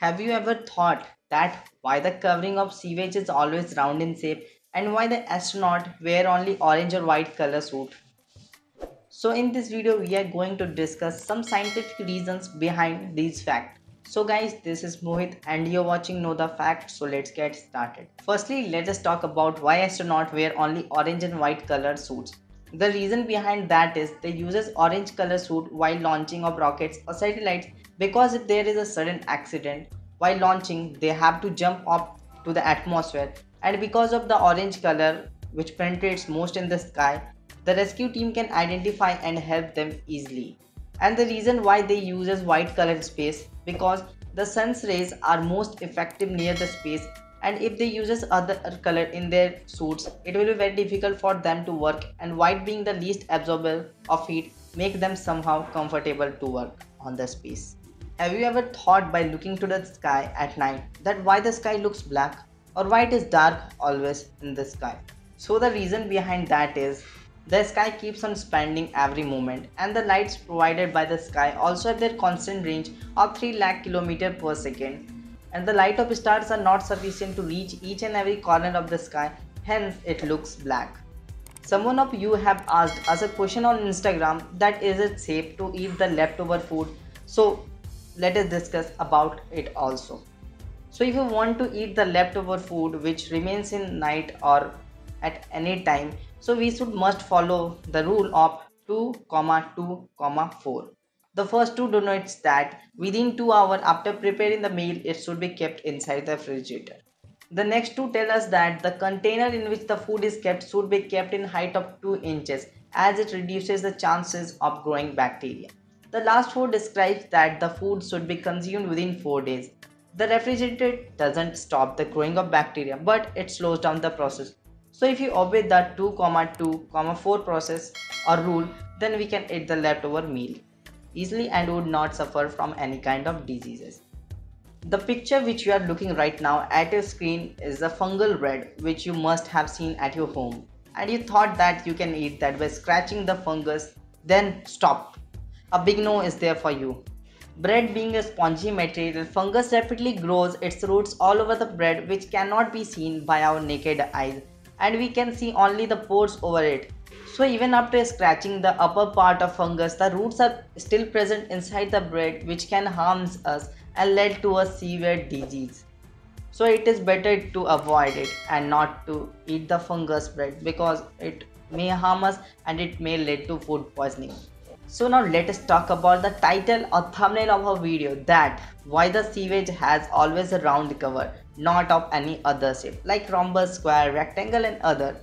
Have you ever thought that why the covering of sewage is always round in shape and why the astronaut wear only orange or white color suit? So in this video we are going to discuss some scientific reasons behind these facts. So guys, this is Mohit and you're watching Know the Fact, so let's get started. Firstly, let us talk about why astronauts wear only orange and white color suits. The reason behind that is they use orange color suit while launching of rockets or satellites because if there is a sudden accident while launching, they have to jump up to the atmosphere, and because of the orange color which penetrates most in the sky, the rescue team can identify and help them easily. And the reason why they use white color space because the sun's rays are most effective near the space, and if they use other color in their suits, it will be very difficult for them to work, and white being the least absorber of heat make them somehow comfortable to work on the space. Have you ever thought by looking to the sky at night that why the sky looks black or why it is dark always in the sky? So the reason behind that is the sky keeps on expanding every moment, and the lights provided by the sky also have their constant range of 3 lakh km per second. And the light of stars are not sufficient to reach each and every corner of the sky, hence it looks black. Someone of you have asked us a question on Instagram that is it safe to eat the leftover food, so let us discuss about it also. So if you want to eat the leftover food which remains in night or at any time, so we must follow the rule of 2, 2, 4. The first 2 denotes that within 2 hours after preparing the meal, it should be kept inside the refrigerator. The next 2 tell us that the container in which the food is kept should be kept in height of 2 inches as it reduces the chances of growing bacteria. The last 4 describes that the food should be consumed within 4 days. The refrigerator doesn't stop the growing of bacteria, but it slows down the process. So if you obey the 2, 2, 4 process or rule, then we can eat the leftover meal easily and would not suffer from any kind of diseases. The picture which you are looking right now at your screen is the fungal bread which you must have seen at your home, and you thought that you can eat that by scratching the fungus, then stop. A big no is there for you. Bread being a spongy material, fungus rapidly grows its roots all over the bread which cannot be seen by our naked eyes, and we can see only the pores over it. So even after scratching the upper part of fungus, the roots are still present inside the bread which can harm us and lead to a severe disease. So it is better to avoid it and not to eat the fungus bread because it may harm us and it may lead to food poisoning. So now let us talk about the title or thumbnail of our video, that why the sewage has always a round cover, not of any other shape like rhombus, square, rectangle and other.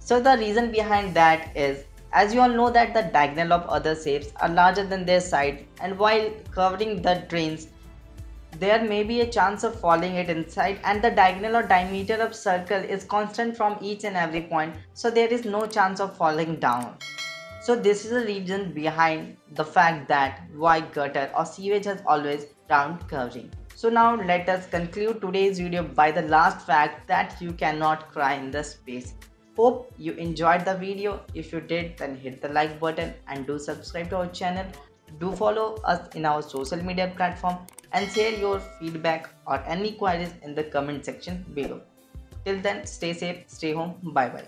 So the reason behind that is, as you all know that the diagonal of other shapes are larger than their side, and while covering the drains, there may be a chance of falling it inside, and the diagonal or diameter of circle is constant from each and every point, so there is no chance of falling down. So this is the reason behind the fact that why gutter or sewage has always round covering. So now let us conclude today's video by the last fact, that you cannot cry in the space. Hope you enjoyed the video. If you did, then hit the like button and do subscribe to our channel. Do follow us in our social media platform and share your feedback or any queries in the comment section below. Till then, stay safe, stay home, bye bye.